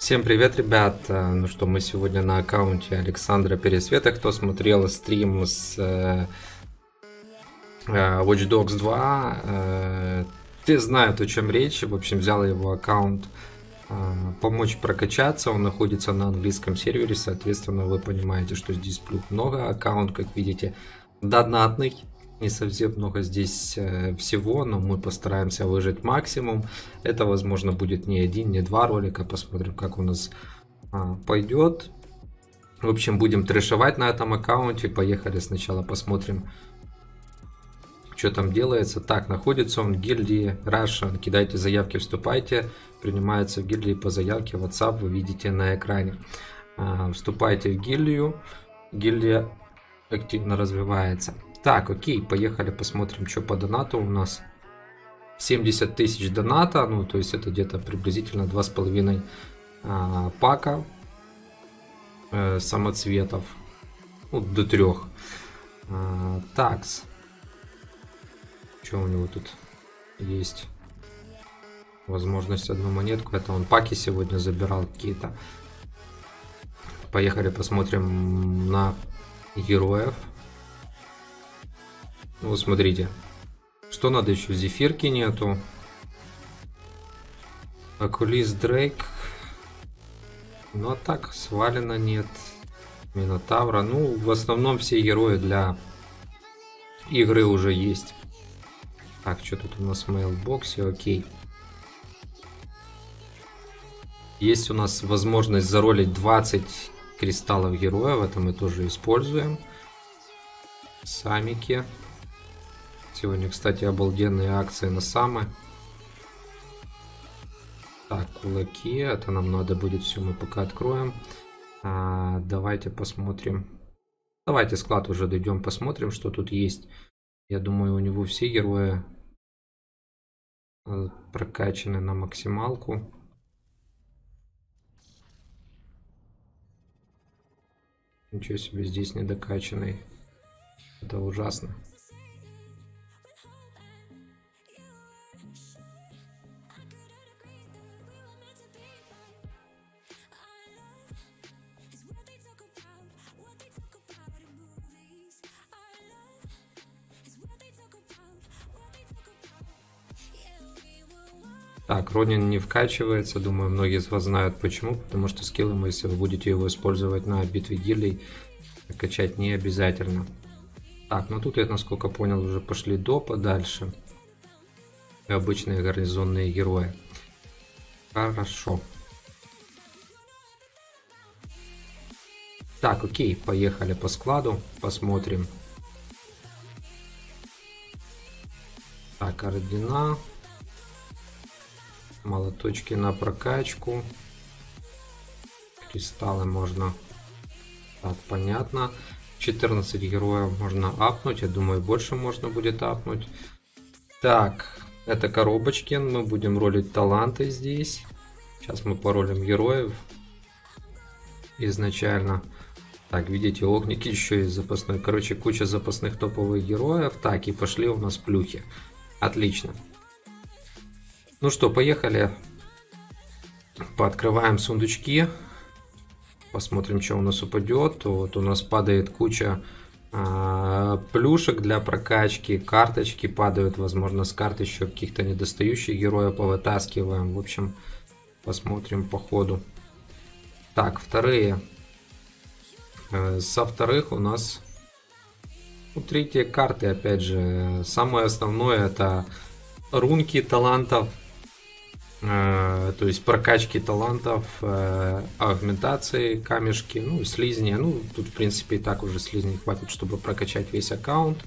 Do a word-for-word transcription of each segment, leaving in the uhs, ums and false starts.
Всем привет, ребят! Ну что, мы сегодня на аккаунте Александра Пересвета. Кто смотрел стрим с э, Watch Dogs два, э, те знают, о чем речь. В общем, взял его аккаунт э, помочь прокачаться. Он находится на английском сервере, соответственно, вы понимаете, что здесь плюх много. Аккаунт, как видите, донатный. Не совсем много здесь всего, но мы постараемся выжать максимум. Это, возможно, будет не один, не два ролика. Посмотрим, как у нас а, пойдет. В общем, будем трешевать на этом аккаунте. Поехали, сначала посмотрим, что там делается. Так, находится он в гильдии Russian. Кидайте заявки, вступайте. Принимается в гильдии по заявке WhatsApp. Вы видите на экране. А, вступайте в гильдию. Гильдия активно развивается. Так, окей, поехали посмотрим, что по донату у нас. семьдесят тысяч доната, ну то есть это где-то приблизительно два с половиной а, пака э, самоцветов. Ну, до трех. А, такс. Что у него тут есть? Возможность одну монетку. Это он паки сегодня забирал какие-то. Поехали посмотрим на героев. Ну, смотрите, что надо еще, зефирки нету. Акулис Дрейк. Ну, а так, свалено нет. Минотавра. Ну, в основном все герои для игры уже есть. Так, что тут у нас в мейлбоксе, окей. Есть у нас возможность заролить двадцать кристаллов героев, это мы тоже используем. Самики. Сегодня, кстати, обалденные акции на самы. Так, кулаки. Это нам надо будет все, мы пока откроем. А, давайте посмотрим. Давайте склад уже дойдем, посмотрим, что тут есть. Я думаю, у него все герои прокачаны на максималку. Ничего себе, здесь недокачанный. Это ужасно. Так, Ронин не вкачивается, думаю, многие из вас знают почему, потому что скиллы, мы, если вы будете его использовать на битве гильдий, качать не обязательно. Так, ну тут я, насколько понял, уже пошли допа дальше. И обычные гарнизонные герои. Хорошо. Так, окей, поехали по складу, посмотрим. Так, ордена. Молоточки на прокачку. Кристаллы можно. Так, понятно. четырнадцать героев можно апнуть. Я думаю, больше можно будет апнуть. Так, это коробочки. Мы будем ролить таланты здесь. Сейчас мы поролим героев. Изначально. Так, видите, огник еще есть запасной. Короче, куча запасных топовых героев. Так, и пошли у нас плюхи. Отлично. Ну что, поехали, пооткрываем сундучки, посмотрим, что у нас упадет. Вот у нас падает куча э, плюшек для прокачки, карточки падают, возможно, с карт еще каких-то недостающих героев повытаскиваем. В общем, посмотрим по ходу. Так, вторые. Э, со вторых у нас ну, третьи карты, опять же, самое основное это рунки талантов. То есть прокачки талантов, агментации, камешки, ну, слизни. Ну, тут, в принципе, и так уже слизни хватит, чтобы прокачать весь аккаунт.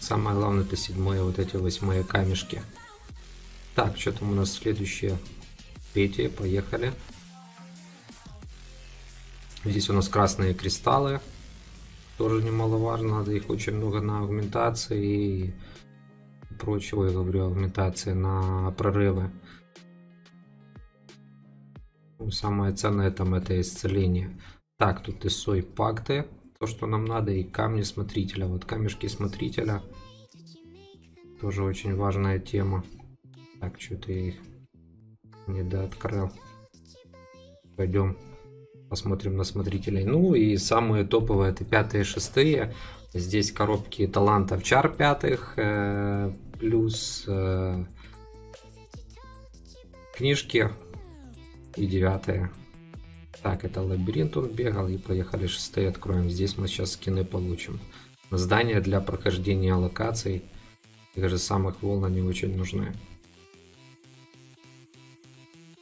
Самое главное, это седьмые, вот эти восьмые камешки. Так, что там у нас следующее? Пети, поехали. Здесь у нас красные кристаллы. Тоже немаловажно, надо их очень много на агментации и прочего, я говорю, агментации на прорывы. Ну, самое ценное там это исцеление. Так, тут и сой пакты, то что нам надо, и камни смотрителя. Вот камешки смотрителя тоже очень важная тема. Так, что-то я их недооткрыл. Пойдем посмотрим на смотрителей. Ну и самые топовые — это пятые, шестые. Здесь коробки талантов чар пятых, э, плюс э, книжки и девятые. Так, это лабиринт он бегал, и поехали шестые откроем. Здесь мы сейчас скины получим. Здания для прохождения локаций, даже самых волн, они очень нужны.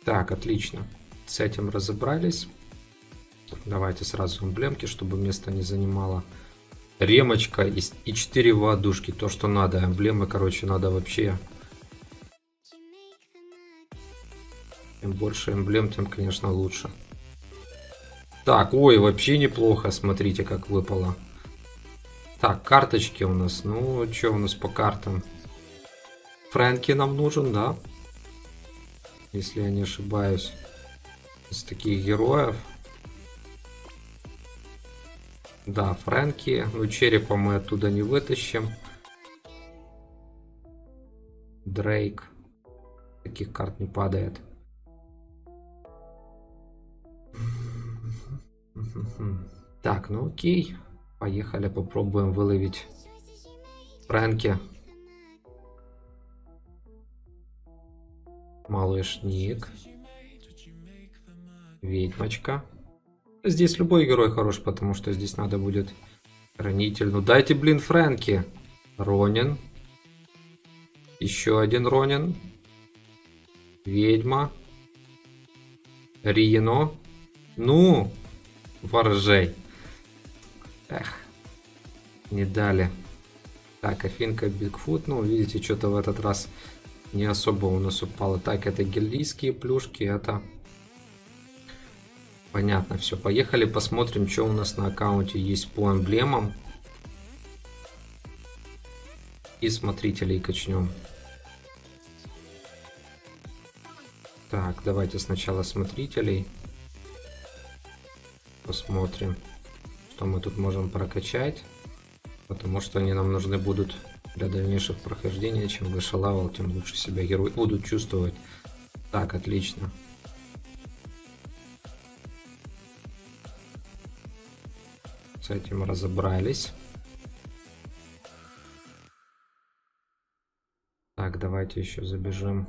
Так, отлично. С этим разобрались. Давайте сразу эмблемки, чтобы место не занимало. Ремочка и четыре воодушки, то что надо. Эмблемы, короче, надо вообще. Чем больше эмблем, тем, конечно, лучше. Так, ой, вообще неплохо, смотрите, как выпало. Так, карточки у нас. Ну, что у нас по картам? Фрэнки нам нужен, да? Если я не ошибаюсь. Из таких героев. Да, Фрэнки. Ну, черепа мы оттуда не вытащим. Дрейк. Таких карт не падает. Так, ну окей. Поехали, попробуем выловить Фрэнки. Малышник. Ведьмочка. Здесь любой герой хорош, потому что здесь надо будет хранитель. Ну дайте, блин, Фрэнки. Ронин. Еще один Ронин. Ведьма. Рино. Ну, Ворожей. Эх, не дали. Так, Афинка, Бигфут. Ну, видите, что-то в этот раз не особо у нас упало. Так, это гильдийские плюшки, это... Понятно, все. Поехали, посмотрим, что у нас на аккаунте есть по эмблемам. И смотрителей качнем. Так, давайте сначала смотрителей. Посмотрим. Мы тут можем прокачать, потому что они нам нужны будут для дальнейших прохождений. Чем выше лавел, тем лучше себя герои будут чувствовать. Так, отлично. С этим разобрались. Так, давайте еще забежим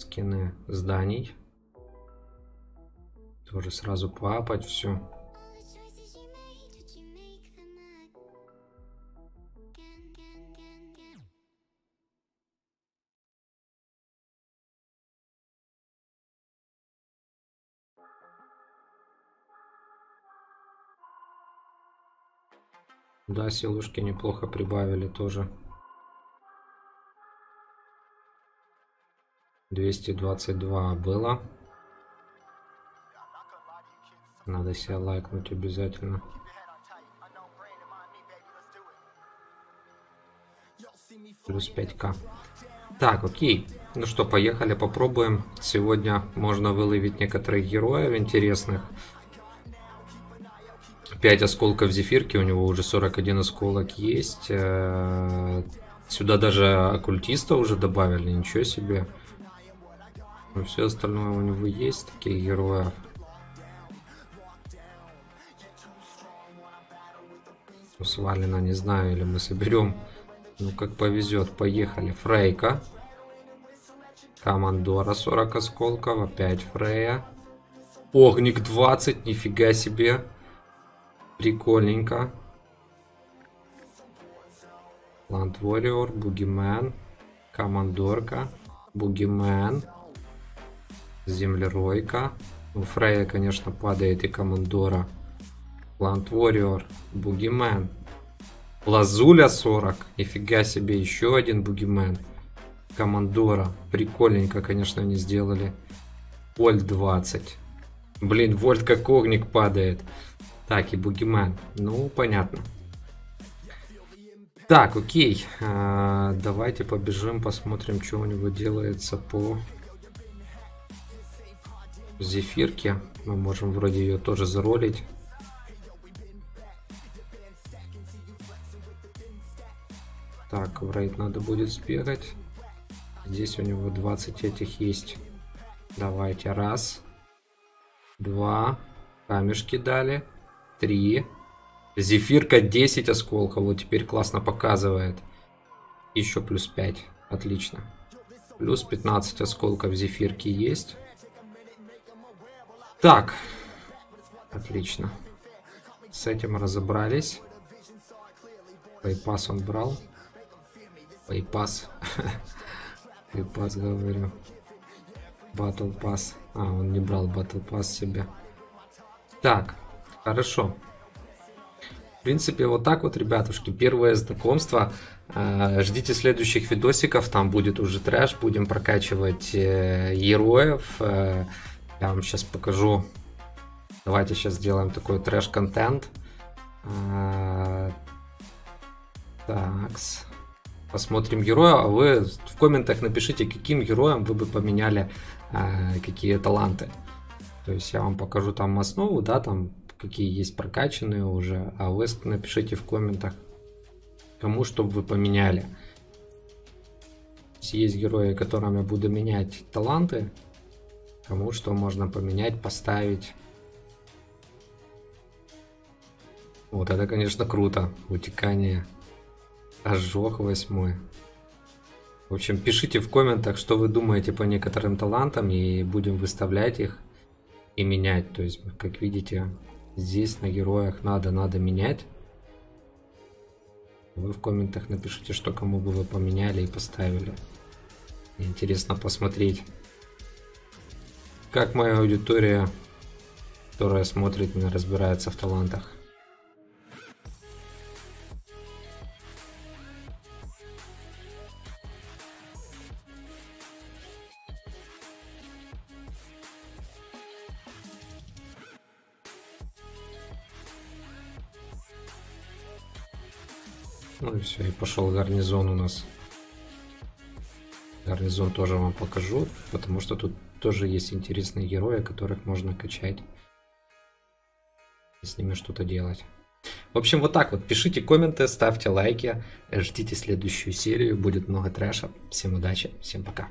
скины зданий, тоже сразу поапать все. Да, силушки неплохо прибавили тоже. двести двадцать два было. Надо себя лайкнуть обязательно. Плюс пять ка. Так, окей. Ну что, поехали, попробуем. Сегодня можно выловить некоторых героев интересных. пять осколков зефирки, у него уже сорок один осколок есть. Сюда даже оккультиста уже добавили, ничего себе. Но все остальное у него есть, такие герои. Свалено, не знаю, или мы соберем. Ну как повезет, поехали. Фрейка. Командора сорок осколков, опять Фрейя. Огник двадцать, нифига себе. Прикольненько. Плант-вориор, Бугимен, Командорка, Бугимен, Землеройка. Ну, Фрейя, конечно, падает, и Командора. Плант-вориор, Бугимен. Лазуля сорок. Нифига себе, еще один Бугимен. Командора. Прикольненько, конечно, они сделали. Вольт двадцать. Блин, Вольт как огник падает. Так, и Бугимен. Ну, понятно. Так, окей. А, давайте побежим, посмотрим, что у него делается по зефирке. Мы можем вроде ее тоже заролить. Так, в рейд надо будет сбегать. Здесь у него двадцать этих есть. Давайте. Раз. Два. Камешки дали. Три. Зефирка десять осколков. Вот теперь классно показывает. Еще плюс пять. Отлично. Плюс пятнадцать осколков зефирки есть. Так. Отлично. С этим разобрались. Пай-пас он брал. Пай-пас. Пай-пас, говорю. Battle-pass. А, он не брал Battle-pass себе. Так, хорошо. В принципе, вот так вот, ребятушки, первое знакомство. Ждите следующих видосиков, там будет уже трэш, будем прокачивать героев. Я вам сейчас покажу. Давайте сейчас сделаем такой трэш-контент. Такс. Посмотрим героя, а вы в комментах напишите, каким героем вы бы поменяли э, какие таланты. То есть я вам покажу там основу, да, там какие есть прокачанные уже, а вы напишите в комментах, кому чтобы вы поменяли. Есть герои, которым я буду менять таланты, кому что можно поменять, поставить. Вот это, конечно, круто, утекание. Ожог восьмой. В общем, пишите в комментах, что вы думаете по некоторым талантам, и будем выставлять их и менять. То есть, как видите, здесь на героях надо, надо менять. Вы в комментах напишите, что кому бы вы поменяли и поставили. Интересно посмотреть, как моя аудитория, которая смотрит меня, разбирается в талантах. Ну и все, и пошел гарнизон у нас. Гарнизон тоже вам покажу, потому что тут тоже есть интересные герои, которых можно качать. И с ними что-то делать. В общем, вот так вот. Пишите комменты, ставьте лайки, ждите следующую серию, будет много трэша. Всем удачи, всем пока.